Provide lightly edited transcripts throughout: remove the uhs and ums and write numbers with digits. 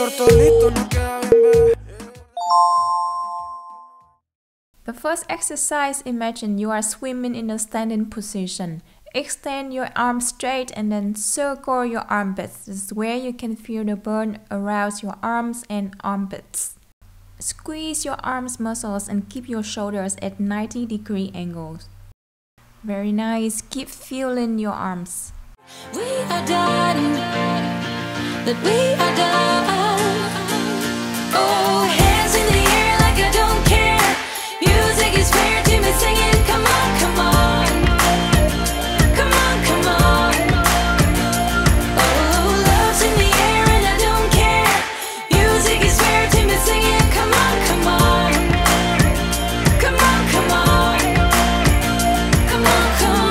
The first exercise, imagine you are swimming in a standing position. Extend your arm straight and then circle your armpits. This is where you can feel the burn around your arms and armpits. Squeeze your arms muscles and keep your shoulders at 90-degree angles. Very nice. Keep feeling your arms. We are done. That we are done. Oh, hands in the air like I don't care. Music is fair, team is singing. Come on, come on. Come on, come on. Oh, love's in the air and I don't care. Music is fair, team is singing. Come on, come on. Come on, come on. Come on, come on.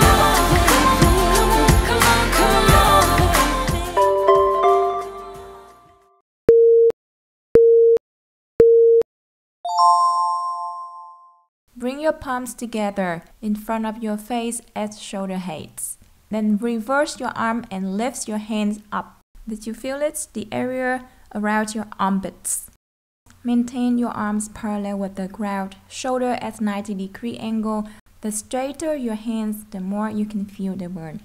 Bring your palms together in front of your face at shoulder heights. Then reverse your arm and lift your hands up. Did you feel it? The area around your armpits. Maintain your arms parallel with the ground, shoulder at 90-degree angle. The straighter your hands, the more you can feel the burn.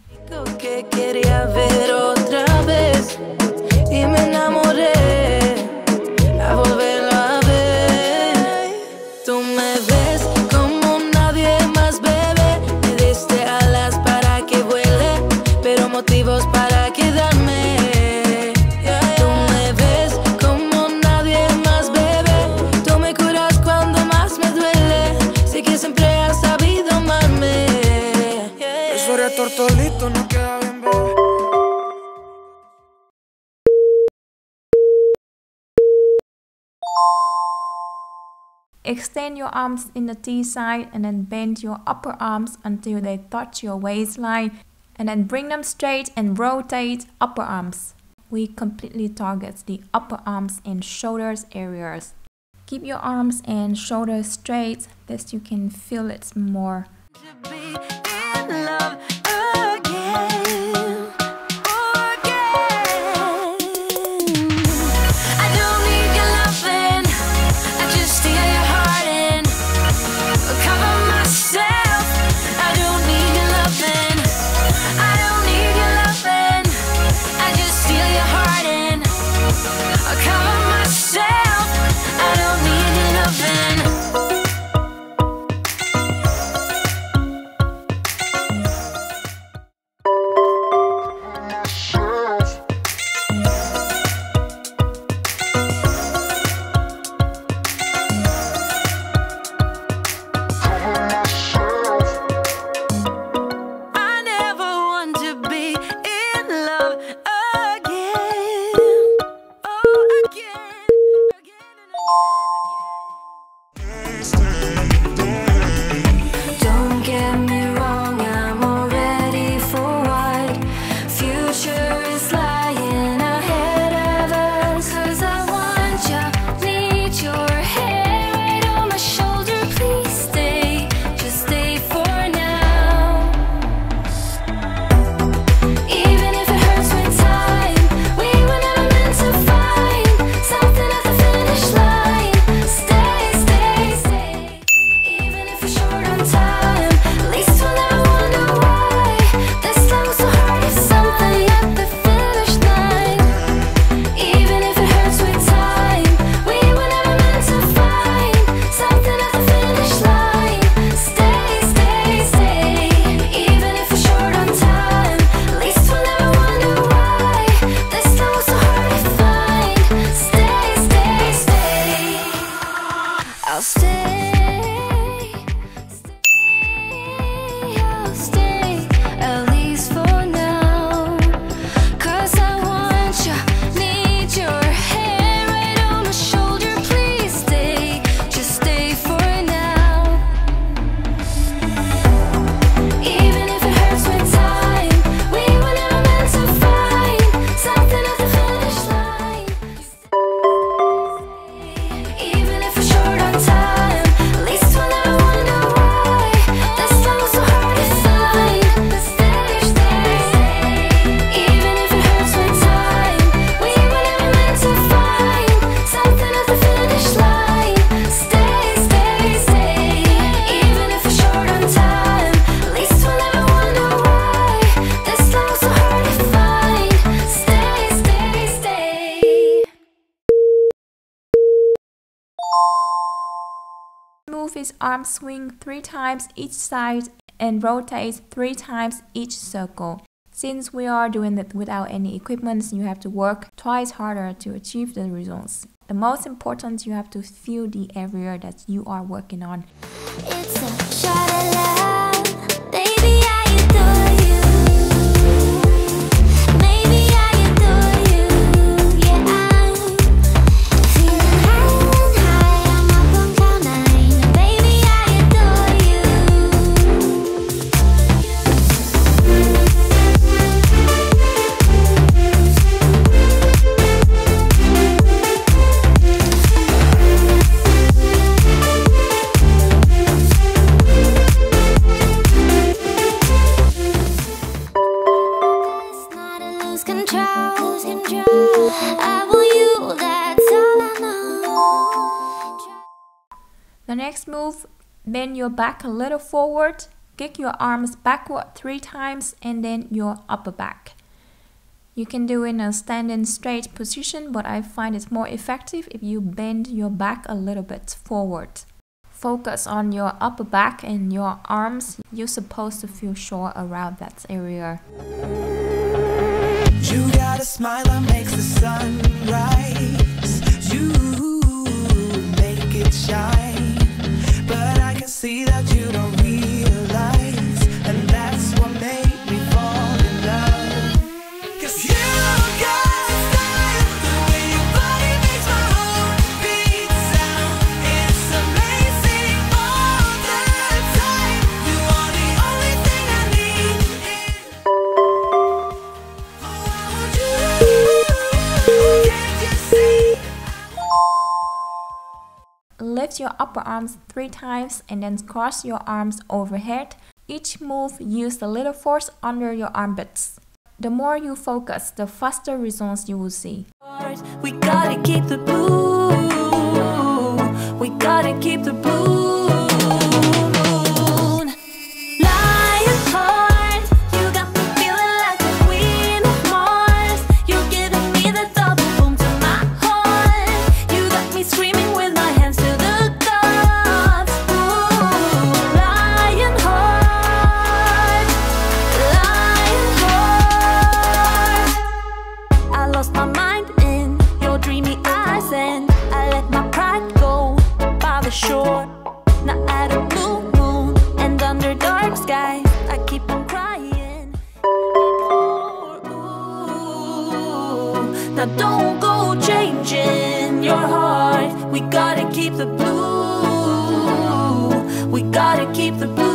Extend your arms in the T side and then bend your upper arms until they touch your waistline and then bring them straight and rotate upper arms. We completely target the upper arms and shoulders areas. Keep your arms and shoulders straight, thus you can feel it more. his arm swing 3 times each side and rotate 3 times each circle. Since we are doing it without any equipment, you have to work twice harder to achieve the results. The most important, you have to feel the area that you are working on. It's a shot of love, baby, I adore you. Maybe I adore you, yeah, I'm feeling high and high, I'm up on cloud 9. Baby, I adore you. The next move, bend your back a little forward, kick your arms backward 3 times and then your upper back. You can do it in a standing straight position, but I find it's more effective if you bend your back a little bit forward. Focus on your upper back and your arms, you're supposed to feel sure around that area. You got a smile that makes the sun rise, you make it shine. See that you don't realize, and that's what made me fall in love. 'Cause you got style, the way your body makes my heart beat sound. It's amazing all the time. You are the only thing I need. Oh, I want you. Can't you see? Lift your upper arms 3 times and then cross your arms overhead. Each move use a little force under your armpits. The more you focus, the faster results you will see. We gotta keep the blue. We gotta keep the blue. Now don't go changing your heart. We gotta keep the blue. We gotta keep the blue.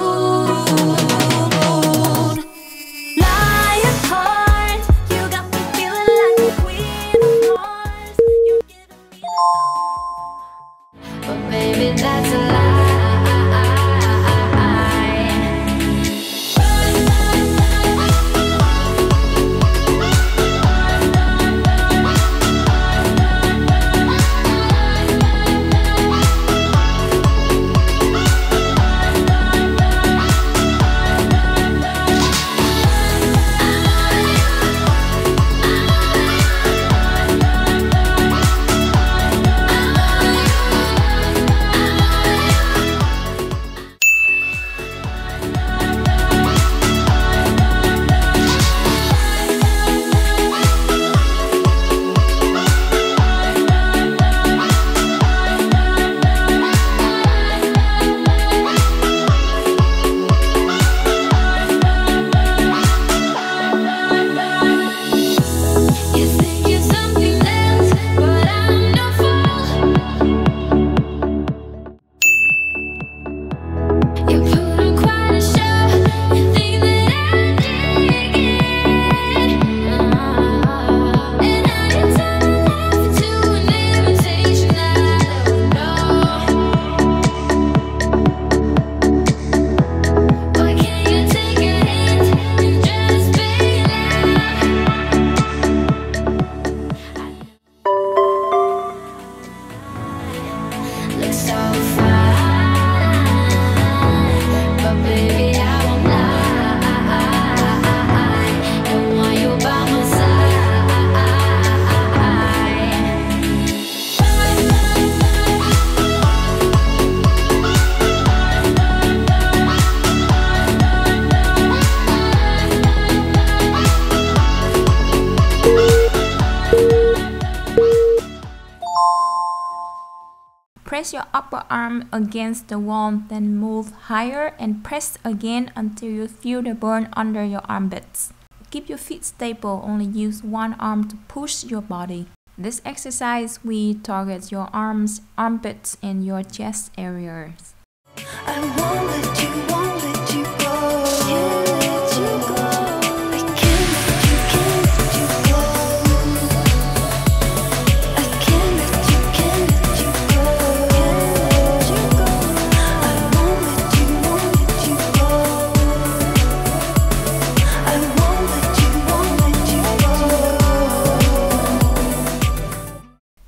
press your upper arm against the wall, then move higher and press again until you feel the burn under your armpits. Keep your feet stable, only use one arm to push your body. This exercise will target your arms, armpits, and your chest areas. I won't let you,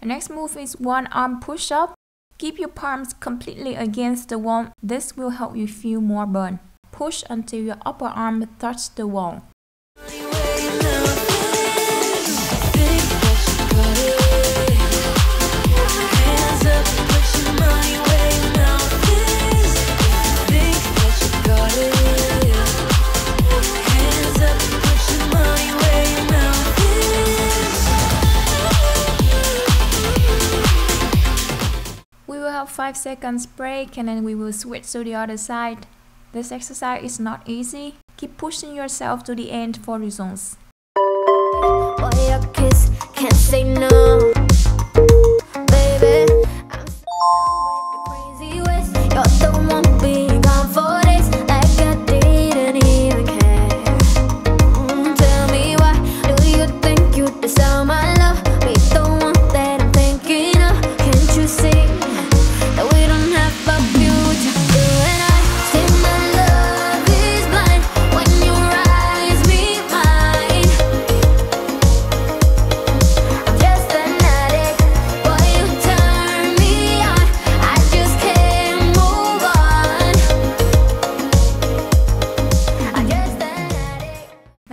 next move is one arm push-up. Keep your palms completely against the wall. This will help you feel more burn. Push until your upper arm touches the wall. Have 5 seconds break and then we will switch to the other side. This exercise is not easy. Keep pushing yourself to the end for results.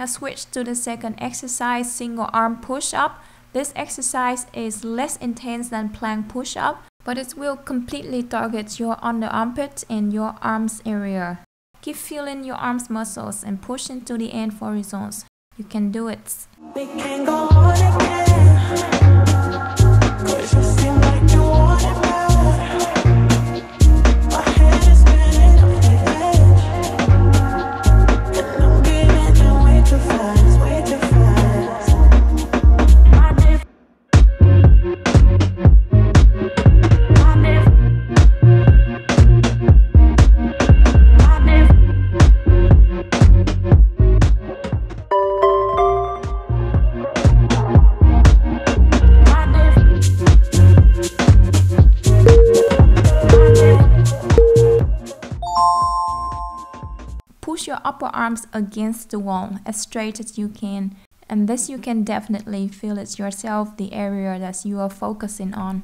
Switch to the second exercise, single arm push-up. This exercise is less intense than plank push-up, but it will completely target your under armpit and your arms area. Keep feeling your arms muscles and pushing to the end for results. You can do it. We can go on again. Push your upper arms against the wall as straight as you can, and this you can definitely feel it yourself, the area that you are focusing on.